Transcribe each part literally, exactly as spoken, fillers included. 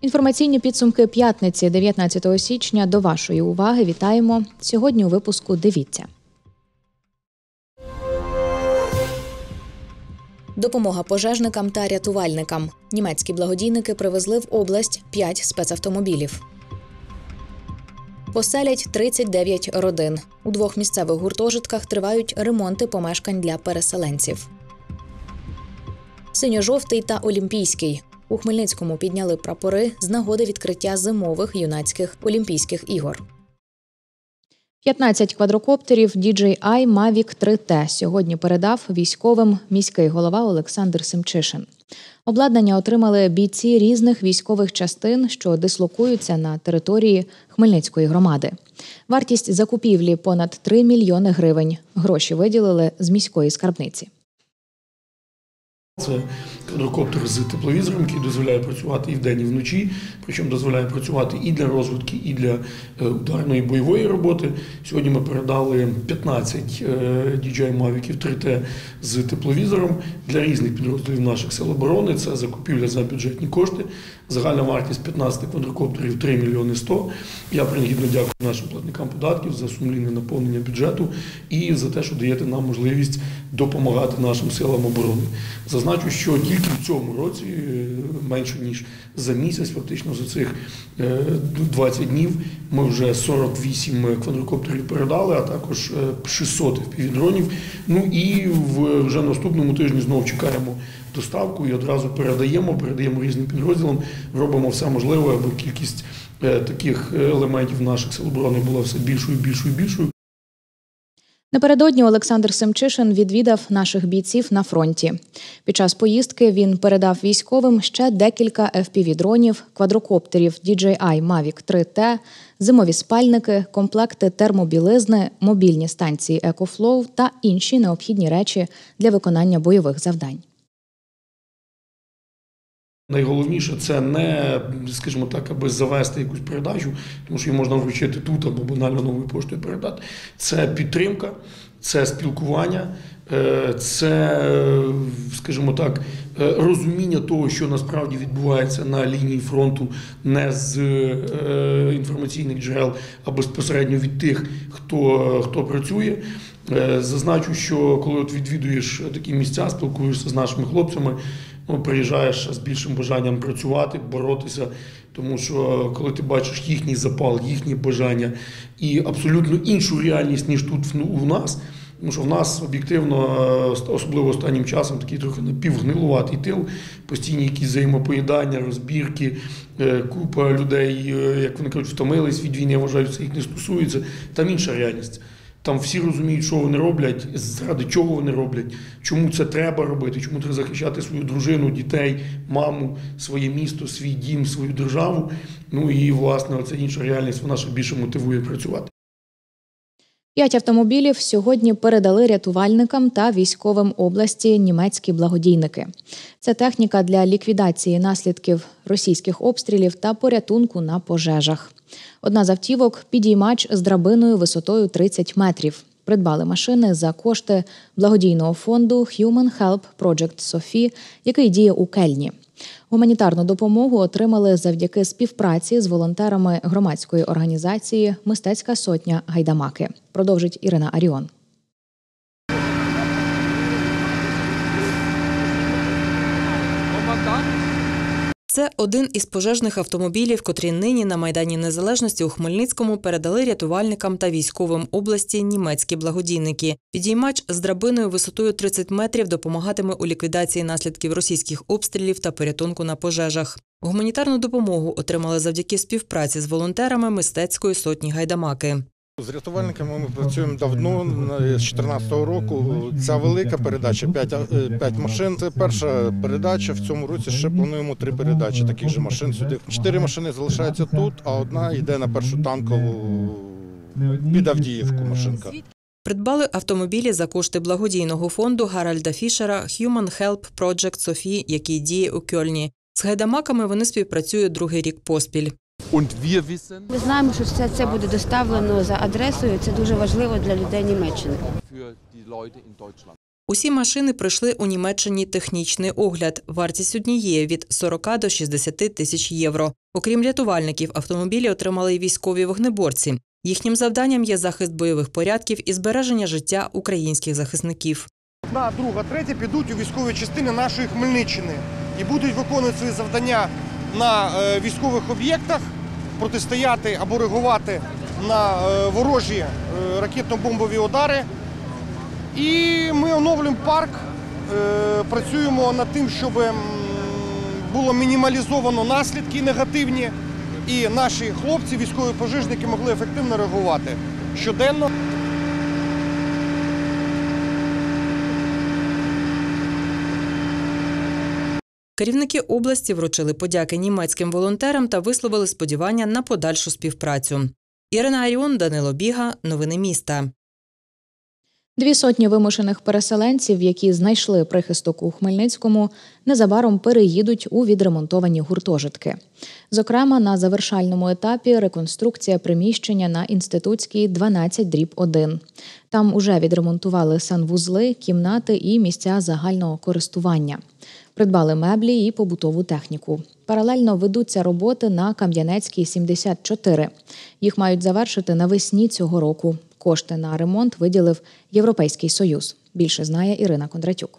Інформаційні підсумки п'ятниці, дев'ятнадцятого січня. До вашої уваги. Вітаємо. Сьогодні у випуску дивіться. Допомога пожежникам та рятувальникам. Німецькі благодійники привезли в область п'ять спецавтомобілів. Поселять тридцять дев'ять родин. У двох місцевих гуртожитках тривають ремонти помешкань для переселенців. Синьо-жовтий та олімпійський. У Хмельницькому підняли прапори з нагоди відкриття зимових юнацьких олімпійських ігор. п'ятнадцять квадрокоптерів ді джей ай Mavic три Т сьогодні передав військовим міський голова Олександр Семчишин. Обладнання отримали бійці різних військових частин, що дислокуються на території Хмельницької громади. Вартість закупівлі – понад три мільйони гривень. Гроші виділили з міської скарбниці. Це квадрокоптер з тепловізором, який дозволяє працювати і вдень, і вночі, причому дозволяє працювати і для розвідки, і для ударної бойової роботи. Сьогодні ми передали п'ятнадцять ді джей ай Mavic три Т з тепловізором для різних підрозділів наших сил оборони. Це закупівля за бюджетні кошти. Загальна вартість п'ятнадцяти квадрокоптерів три мільйони сто. Я принагідно дякую нашим платникам податків за сумлінне наповнення бюджету і за те, що даєте нам можливість допомагати нашим силам оборони. Зазначу, що тільки в цьому році, менше ніж за місяць, фактично за цих двадцять днів, ми вже сорок вісім квадрокоптерів передали, а також шістсот еф пі ві-дронів. Ну і вже наступному тижні знову чекаємо доставку і одразу передаємо, передаємо різним підрозділам, робимо все можливе, аби кількість таких елементів наших сил оборони була все більшою, більшою, більшою. Напередодні Олександр Семчишин відвідав наших бійців на фронті. Під час поїздки він передав військовим ще декілька еф пі ві-дронів, квадрокоптерів ді джей ай Mavic три Т, зимові спальники, комплекти термобілизни, мобільні станції EcoFlow та інші необхідні речі для виконання бойових завдань. Найголовніше – це не, скажімо так, аби завести якусь передачу, тому що її можна вручити тут або банально новою поштою передати. Це підтримка, це спілкування, це, скажімо так, розуміння того, що насправді відбувається на лінії фронту не з інформаційних джерел, а безпосередньо від тих, хто, хто працює. Зазначу, що коли от відвідуєш такі місця, спілкуєшся з нашими хлопцями, ну, приїжджаєш з більшим бажанням працювати, боротися, тому що коли ти бачиш їхній запал, їхні бажання і абсолютно іншу реальність, ніж тут ну, у нас, тому що в нас об'єктивно, особливо останнім часом, такий трохи напівгнилуватий тил, постійні якісь взаємопоїдання, розбірки, купа людей, як вони кажуть, втомились від війни, я вважаю, це їх не стосується, там інша реальність. Там всі розуміють, що вони роблять, заради чого вони роблять, чому це треба робити, чому треба захищати свою дружину, дітей, маму, своє місто, свій дім, свою державу. Ну і, власне, оця інша реальність, вона ще більше мотивує працювати. П'ять автомобілів сьогодні передали рятувальникам та військовим області німецькі благодійники. Це техніка для ліквідації наслідків російських обстрілів та порятунку на пожежах. Одна з автівок – підіймач з драбиною висотою тридцять метрів. Придбали машини за кошти благодійного фонду Human Help Project Sophie, який діє у Кельні. Гуманітарну допомогу отримали завдяки співпраці з волонтерами громадської організації «Мистецька сотня Гайдамаки». Продовжить Ірина Аріон. Це один із пожежних автомобілів, котрі нині на Майдані Незалежності у Хмельницькому передали рятувальникам та військовим області німецькі благодійники. Підіймач з драбиною висотою тридцять метрів допомагатиме у ліквідації наслідків російських обстрілів та порятунку на пожежах. Гуманітарну допомогу отримали завдяки співпраці з волонтерами Мистецької сотні Гайдамаки. З рятувальниками ми працюємо давно, з дві тисячі чотирнадцятого року. Ця велика передача, п'ять машин. Це перша передача. В цьому році ще плануємо три передачі таких же машин сюди. Чотири машини залишаються тут, а одна йде на першу танкову під Авдіївку машинка. Придбали автомобілі за кошти благодійного фонду Гаральда Фішера «Human Help Project Sophie», який діє у Кельні. З гайдамаками вони співпрацюють другий рік поспіль. Ми знаємо, що все це буде доставлено за адресою. Це дуже важливо для людей Німеччини. Усі машини пройшли у Німеччині технічний огляд. Вартість однієї – від сорока до шістдесяти тисяч євро. Окрім рятувальників, автомобілі отримали й військові вогнеборці. Їхнім завданням є захист бойових порядків і збереження життя українських захисників. Одна, друга, третя підуть у військові частини нашої Хмельниччини і будуть виконувати свої завдання на військових об'єктах, протистояти або реагувати на ворожі ракетно-бомбові удари. І ми оновлюємо парк, працюємо над тим, щоб було мінімалізовано наслідки негативні, і наші хлопці, військові пожежники, могли ефективно реагувати щоденно. Керівники області вручили подяки німецьким волонтерам та висловили сподівання на подальшу співпрацю. Ірина Аріон, Данило Біга. Новини міста. Дві сотні вимушених переселенців, які знайшли прихисток у Хмельницькому, незабаром переїдуть у відремонтовані гуртожитки. Зокрема, на завершальному етапі реконструкція приміщення на Інститутській дванадцять дріб один. Там уже відремонтували санвузли, кімнати і місця загального користування. Придбали меблі і побутову техніку. Паралельно ведуться роботи на Кам'янецькій сімдесят чотири. Їх мають завершити навесні цього року. Кошти на ремонт виділив Європейський Союз. Більше знає Ірина Кондратюк.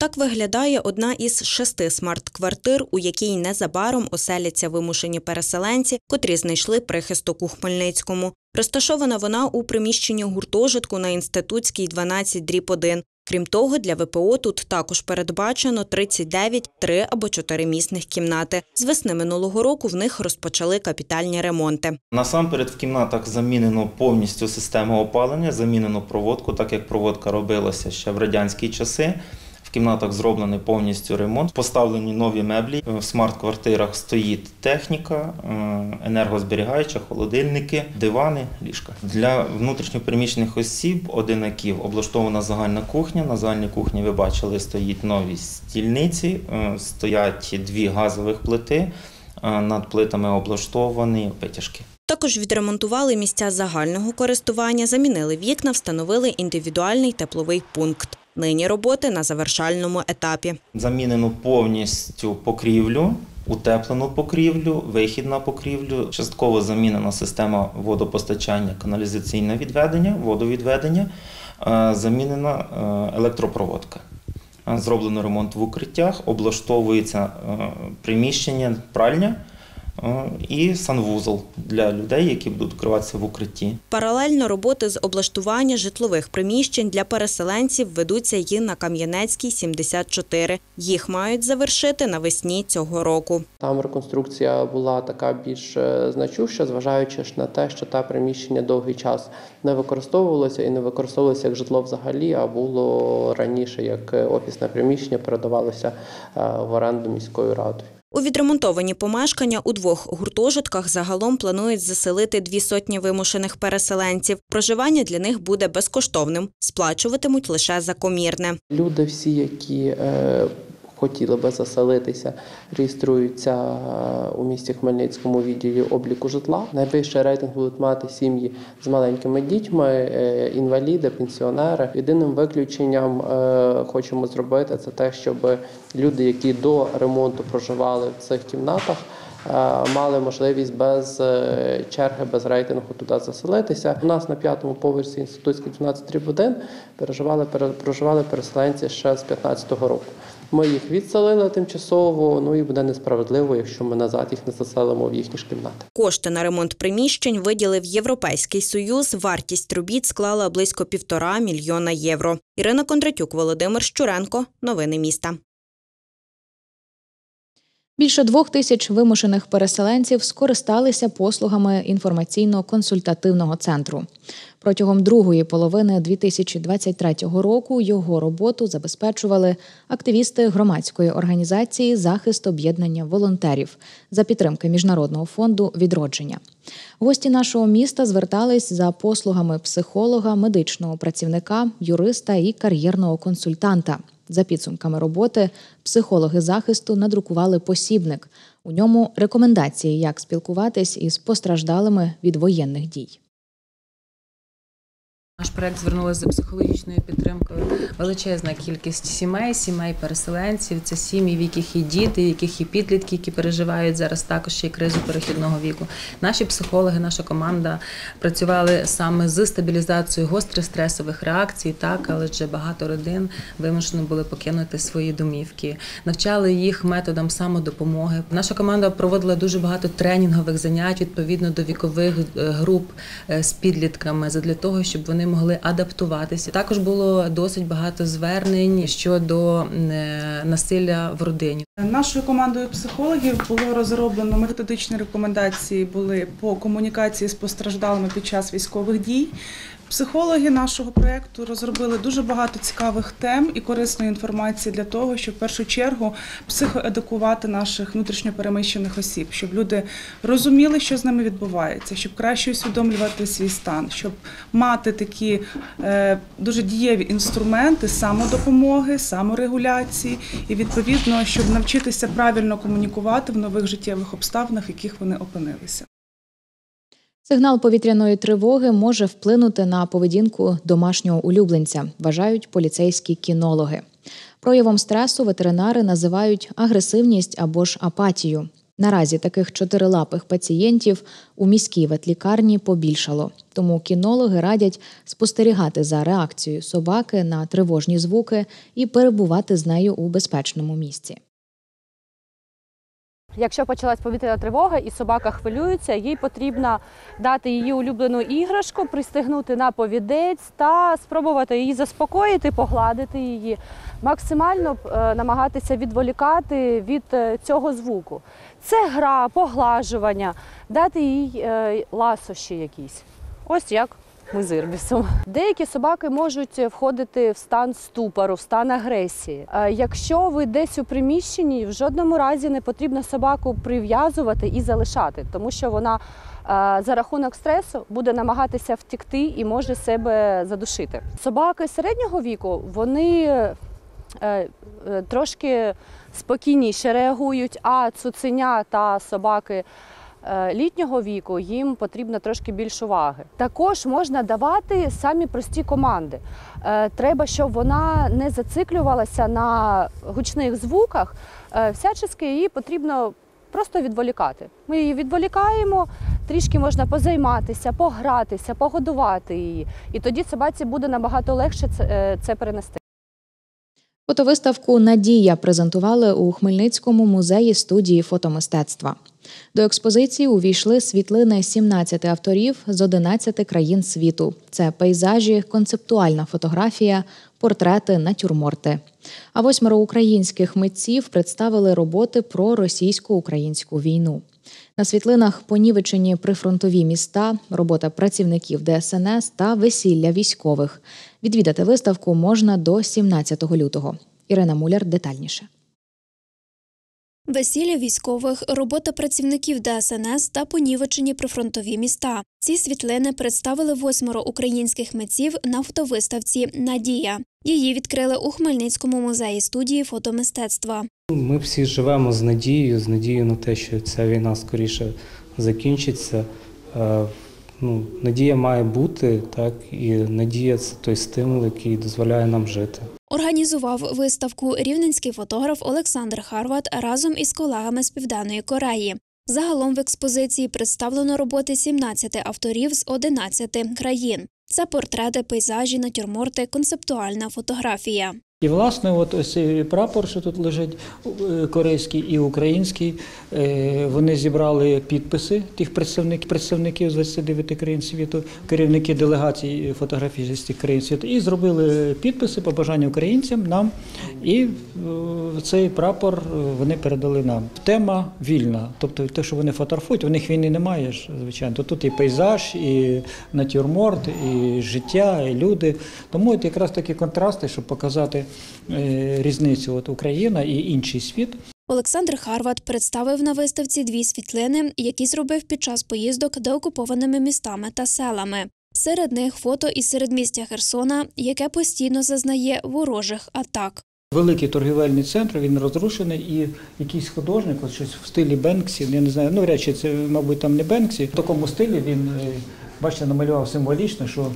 Так виглядає одна із шести смарт-квартир, у якій незабаром оселяться вимушені переселенці, котрі знайшли прихисток у Хмельницькому. Розташована вона у приміщенні гуртожитку на Інститутській дванадцять дріб один. Крім того, для ВПО тут також передбачено тридцять дев'ять три- або чотиримісних кімнати. З весни минулого року в них розпочали капітальні ремонти. Насамперед в кімнатах замінено повністю систему опалення, замінено проводку, так як проводка робилася ще в радянські часи. В кімнатах зроблений повністю ремонт, поставлені нові меблі. В смарт-квартирах стоїть техніка, енергозберігаюча, холодильники, дивани, ліжка. Для внутрішньопереміщених осіб, одинаків, облаштована загальна кухня. На загальній кухні, ви бачили, стоїть нові стільниці, стоять дві газових плити, над плитами облаштовані витяжки. Також відремонтували місця загального користування, замінили вікна, встановили індивідуальний тепловий пункт. Нині роботи на завершальному етапі. Замінено повністю покрівлю, утеплену покрівлю, вихід на покрівлю. Частково замінена система водопостачання, каналізаційне відведення, водовідведення, замінена електропроводка. Зроблено ремонт в укриттях, облаштовується приміщення, пральня і санвузол для людей, які будуть укриватися в укритті. Паралельно роботи з облаштування житлових приміщень для переселенців ведуться і на Кам'янецькій сімдесят чотири. Їх мають завершити навесні цього року. Там реконструкція була така більш значуща, зважаючи на те, що те приміщення довгий час не використовувалося і не використовувалося як житло взагалі, а було раніше як офісне приміщення, передавалося в оренду міською радою. У відремонтовані помешкання у двох гуртожитках загалом планують заселити дві сотні вимушених переселенців. Проживання для них буде безкоштовним, сплачуватимуть лише за комірне. Люди всі, які хотіли би заселитися, реєструються у місті Хмельницькому відділі обліку житла. Найбільший рейтинг будуть мати сім'ї з маленькими дітьми, інваліди, пенсіонери. Єдиним виключенням хочемо зробити це те, щоб люди, які до ремонту проживали в цих кімнатах, мали можливість без черги, без рейтингу туди заселитися. У нас на п'ятому поверсі Інститутській дванадцять дріб один переживали, проживали переселенці ще з п'ятнадцятого року. Ми їх відселили тимчасово, ну і буде несправедливо, якщо ми назад їх не заселимо в їхні ж кімнати. Кошти на ремонт приміщень виділив Європейський Союз. Вартість робіт склала близько півтора мільйона євро. Ірина Кондратюк, Володимир Щуренко. Новини міста. Більше двох тисяч вимушених переселенців скористалися послугами інформаційно-консультативного центру. Протягом другої половини дві тисячі двадцять третього року його роботу забезпечували активісти громадської організації «Захист об'єднання волонтерів» за підтримки Міжнародного фонду «Відродження». Гості нашого міста звертались за послугами психолога, медичного працівника, юриста і кар'єрного консультанта. За підсумками роботи, психологи захисту надрукували посібник. У ньому рекомендації, як спілкуватись із постраждалими від воєнних дій. Наш проєкт звернулися за психологічною підтримкою величезна кількість сімей, сімей-переселенців. Це сім'ї, в яких і діти, в яких і підлітки, які переживають зараз також і кризу перехідного віку. Наші психологи, наша команда працювали саме з стабілізацією гострих стресових реакцій, так, але вже багато родин вимушено були покинути свої домівки. Навчали їх методам самодопомоги. Наша команда проводила дуже багато тренінгових занять відповідно до вікових груп з підлітками, задля того, щоб вони могли адаптуватися. Також було досить багато звернень щодо насилля в родині. Нашою командою психологів було розроблено методичні рекомендації були по комунікації з постраждалими під час військових дій. Психологи нашого проєкту розробили дуже багато цікавих тем і корисної інформації для того, щоб в першу чергу психоедукувати наших внутрішньопереміщених осіб, щоб люди розуміли, що з ними відбувається, щоб краще усвідомлювати свій стан, щоб мати такі е, дуже дієві інструменти самодопомоги, саморегуляції і, відповідно, щоб навчитися правильно комунікувати в нових життєвих обставинах, в яких вони опинилися. Сигнал повітряної тривоги може вплинути на поведінку домашнього улюбленця, вважають поліцейські кінологи. Проявом стресу ветеринари називають агресивність або ж апатію. Наразі таких чотирилапих пацієнтів у міській ветлікарні побільшало. Тому кінологи радять спостерігати за реакцією собаки на тривожні звуки і перебувати з нею у безпечному місці. Якщо почалась повітряна тривога і собака хвилюється, їй потрібно дати її улюблену іграшку, пристегнути на повідець та спробувати її заспокоїти, погладити її, максимально намагатися відволікати від цього звуку. Це гра, поглажування, дати їй ласощі якісь. Ось як ми з Ірбісом. Деякі собаки можуть входити в стан ступору, в стан агресії. Якщо ви десь у приміщенні, в жодному разі не потрібно собаку прив'язувати і залишати, тому що вона за рахунок стресу буде намагатися втікти і може себе задушити. Собаки середнього віку, вони трошки спокійніше реагують, а цуценя та собаки літнього віку їм потрібно трошки більш уваги. Також можна давати самі прості команди. Треба, щоб вона не зациклювалася на гучних звуках. Всячески її потрібно просто відволікати. Ми її відволікаємо, трішки можна позайматися, погратися, погодувати її. І тоді собаці буде набагато легше це перенести. Фотовиставку «Надія» презентували у Хмельницькому музеї студії фотомистецтва. До експозиції увійшли світлини сімнадцяти авторів з одинадцяти країн світу. Це пейзажі, концептуальна фотографія, портрети, натюрморти. А восьмеро українських митців представили роботи про російсько-українську війну. На світлинах понівечені прифронтові міста, робота працівників ДСНС та весілля військових. Відвідати виставку можна до сімнадцятого лютого. Ірина Муляр детальніше. Весілля військових, робота працівників ДСНС та понівечені прифронтові міста. Ці світлини представили восьмеро українських митців на фотовиставці «Надія». Її відкрили у Хмельницькому музеї студії фотомистецтва. Ми всі живемо з надією, з надією на те, що ця війна скоріше закінчиться. Ну, надія має бути, так, і надія – це той стимул, який дозволяє нам жити. Організував виставку рівненський фотограф Олександр Харват разом із колегами з Південної Кореї. Загалом в експозиції представлено роботи сімнадцяти авторів з одинадцяти країн. Це портрети, пейзажі, натюрморти, концептуальна фотографія. І, власне, от ось прапор, що тут лежить, корейський і український, вони зібрали підписи тих представників, представників з двадцяти дев'яти країн світу, керівники делегацій фотографій з тих країн світу, і зробили підписи, побажання українцям, нам, і цей прапор вони передали нам. Тема вільна, тобто те, що вони фотографують, у них війни немає, звичайно. Тут і пейзаж, і натюрморт, і життя, і люди. Тому от якраз такі контрасти, щоб показати різницю от Україна і інший світ. Олександр Харват представив на виставці дві світлини, які зробив під час поїздок деокупованими містами та селами. Серед них фото із середмістя Херсона, яке постійно зазнає ворожих атак. Великий торгівельний центр, він розрушений, і якийсь художник, ось щось в стилі Бенксі, я не знаю, ну вряд чи це, мабуть, там не Бенксі. В такому стилі він, бачите, намалював символічно, що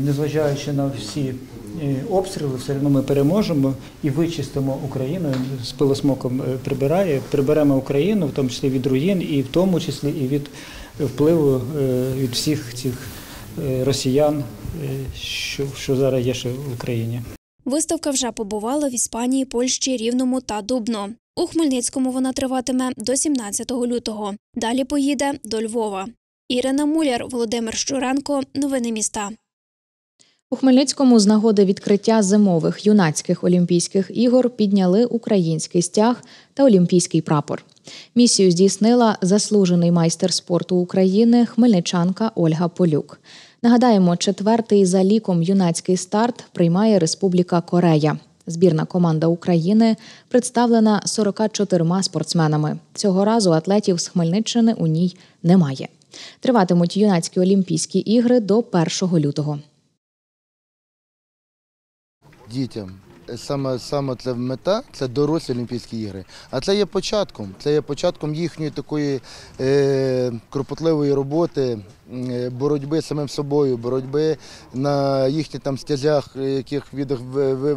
незважаючи на всі обстріли, все одно ми переможемо і вичистимо Україну, з пилосмоком прибирає, приберемо Україну, в тому числі від руїн, і в тому числі і від впливу від всіх цих росіян, що зараз є ще в Україні. Виставка вже побувала в Іспанії, Польщі, Рівному та Дубно. У Хмельницькому вона триватиме до сімнадцятого лютого. Далі поїде до Львова. Ірина Муляр, Володимир Щуренко. Новини міста. У Хмельницькому з нагоди відкриття зимових юнацьких олімпійських ігор підняли український стяг та олімпійський прапор. Місію здійснила заслужений майстер спорту України хмельничанка Ольга Полюк. Нагадаємо, четвертий за ліком юнацький старт приймає Республіка Корея. Збірна команда України представлена сорокатьма чотирма спортсменами. Цього разу атлетів з Хмельниччини у ній немає. Триватимуть юнацькі олімпійські ігри до першого лютого. Дітям саме, саме це мета – це дорослі Олімпійські ігри. А це є початком, це є початком їхньої такої е, кропотливої роботи, е, боротьби з самим собою, боротьби на їхніх там стязях, яких видах,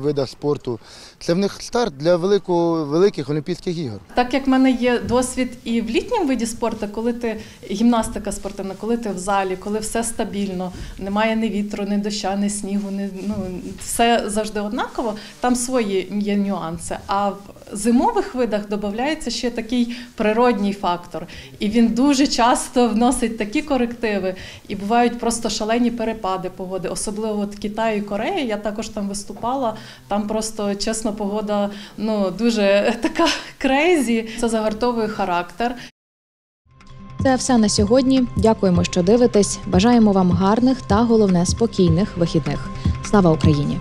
видах спорту. Це в них старт для велику, великих Олімпійських ігор. Так як в мене є досвід і в літнім виді спорту, коли ти гімнастика спортивна, коли ти в залі, коли все стабільно, немає ні вітру, ні дощу, ні снігу, ні, ну, все завжди однаково. Там свої є нюанси, а в зимових видах додається ще такий природній фактор. І він дуже часто вносить такі корективи, і бувають просто шалені перепади погоди. Особливо от Китай і Корея, я також там виступала, там просто, чесно, погода ну, дуже така крейзі. Це загартовує характер. Це все на сьогодні. Дякуємо, що дивитесь. Бажаємо вам гарних та, головне, спокійних вихідних. Слава Україні!